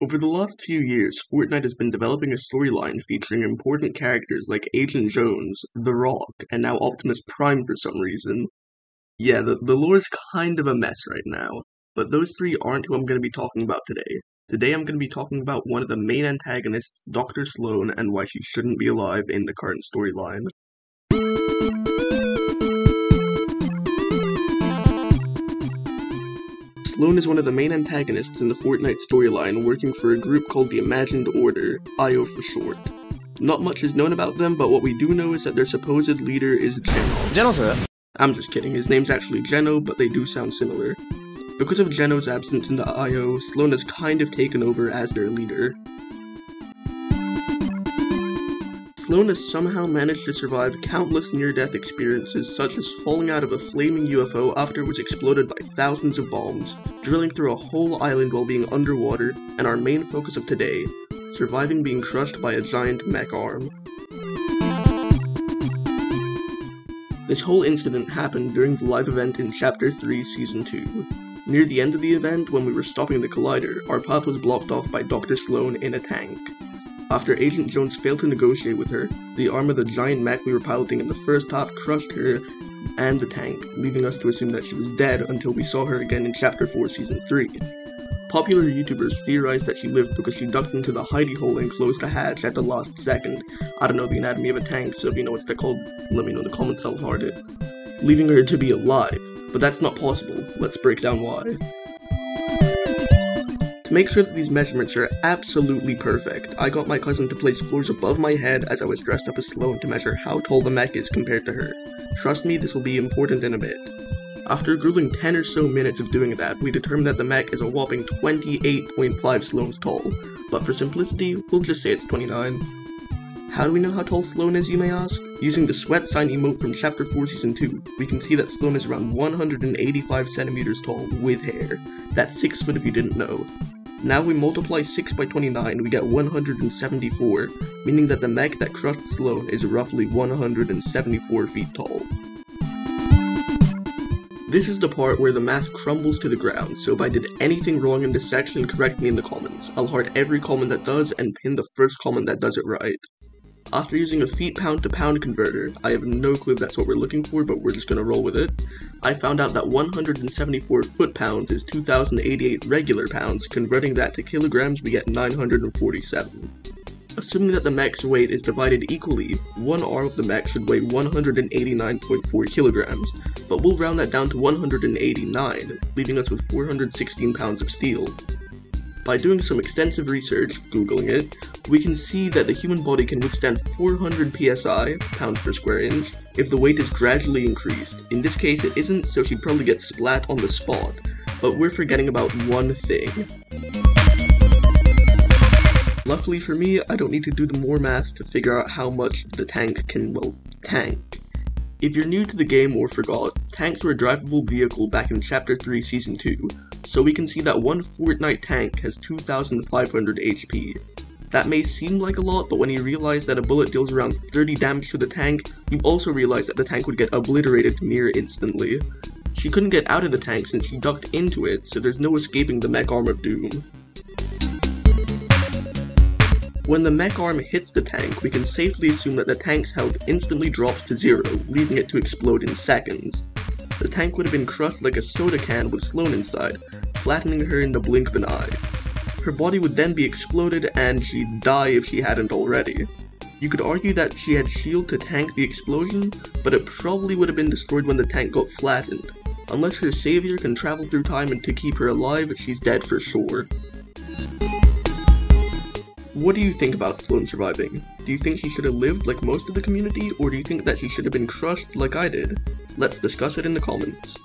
Over the last few years, Fortnite has been developing a storyline featuring important characters like Agent Jones, The Rock, and now Optimus Prime for some reason. Yeah, the lore's kind of a mess right now, but those three aren't who I'm going to be talking about today. Today I'm going to be talking about one of the main antagonists, Dr. Slone, and why she shouldn't be alive in the current storyline. Slone is one of the main antagonists in the Fortnite storyline, working for a group called the Imagined Order, IO for short. Not much is known about them, but what we do know is that their supposed leader is Geno. Geno, sir! I'm just kidding, his name's actually Geno, but they do sound similar. Because of Geno's absence in the IO, Slone has kind of taken over as their leader. Slone has somehow managed to survive countless near-death experiences such as falling out of a flaming UFO after it was exploded by thousands of bombs, drilling through a whole island while being underwater, and our main focus of today, surviving being crushed by a giant mech arm. This whole incident happened during the live event in Chapter 3, Season 2. Near the end of the event, when we were stopping the Collider, our path was blocked off by Dr. Slone in a tank. After Agent Jones failed to negotiate with her, the arm of the giant mech we were piloting in the first half crushed her and the tank, leaving us to assume that she was dead until we saw her again in Chapter 4, Season 3. Popular YouTubers theorized that she lived because she ducked into the hidey hole and closed the hatch at the last second. I don't know the anatomy of a tank, so if you know what's that called, let me know in the comments, I'll heart it. Leaving her to be alive, but that's not possible. Let's break down why. To make sure that these measurements are absolutely perfect, I got my cousin to place floors above my head as I was dressed up as Slone to measure how tall the mech is compared to her. Trust me, this will be important in a bit. After a grueling 10 or so minutes of doing that, we determined that the mech is a whopping 28.5 Slones tall, but for simplicity, we'll just say it's 29. How do we know how tall Slone is, you may ask? Using the sweat sign emote from Chapter 4 Season 2, we can see that Slone is around 185 centimeters tall, with hair. That's 6 foot if you didn't know. Now we multiply 6 by 29, we get 174, meaning that the mech that crushed Slone is roughly 174 feet tall. This is the part where the math crumbles to the ground, so if I did anything wrong in this section, correct me in the comments. I'll heart every comment that does, and pin the first comment that does it right. After using a feet-pound to pound converter, I have no clue if that's what we're looking for, but we're just gonna roll with it. I found out that 174 foot-pounds is 2,088 regular pounds, converting that to kilograms we get 947. Assuming that the mech's weight is divided equally, one arm of the mech should weigh 189.4 kilograms, but we'll round that down to 189, leaving us with 416 pounds of steel. By doing some extensive research, googling it, we can see that the human body can withstand 400 psi, pounds per square inch, if the weight is gradually increased. In this case it isn't, so she'd probably get splat on the spot, but we're forgetting about one thing. Luckily for me, I don't need to do the more math to figure out how much the tank can, well, tank. If you're new to the game or forgot, tanks were a drivable vehicle back in Chapter 3 Season 2, so we can see that one Fortnite tank has 2,500 HP. That may seem like a lot, but when you realize that a bullet deals around 30 damage to the tank, you also realize that the tank would get obliterated near instantly. She couldn't get out of the tank since she ducked into it, so there's no escaping the mech arm of doom. When the mech arm hits the tank, we can safely assume that the tank's health instantly drops to zero, leaving it to explode in seconds. The tank would have been crushed like a soda can with Slone inside, flattening her in the blink of an eye. Her body would then be exploded and she'd die if she hadn't already. You could argue that she had shield to tank the explosion, but it probably would have been destroyed when the tank got flattened. Unless her savior can travel through time and to keep her alive, she's dead for sure. What do you think about Slone surviving? Do you think she should have lived like most of the community, or do you think that she should have been crushed like I did? Let's discuss it in the comments.